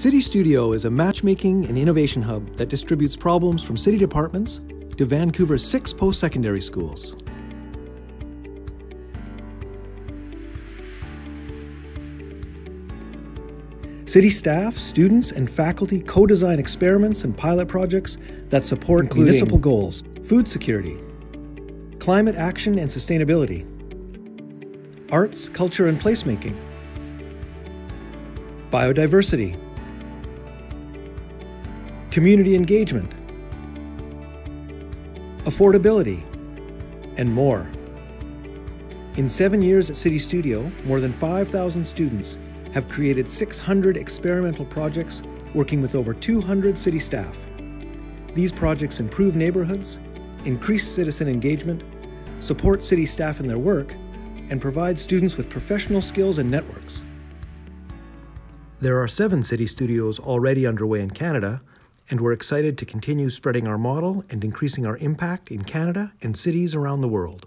CityStudio is a matchmaking and innovation hub that distributes problems from city departments to Vancouver's 6 post-secondary schools. City staff, students, and faculty co-design experiments and pilot projects that support municipal goals, food security, climate action and sustainability, arts, culture and placemaking, biodiversity, community engagement, affordability, and more. In 7 years at CityStudio, more than 5,000 students have created 600 experimental projects working with over 200 city staff. These projects improve neighborhoods, increase citizen engagement, support city staff in their work, and provide students with professional skills and networks. There are 7 CityStudios already underway in Canada, and we're excited to continue spreading our model and increasing our impact in Canada and cities around the world.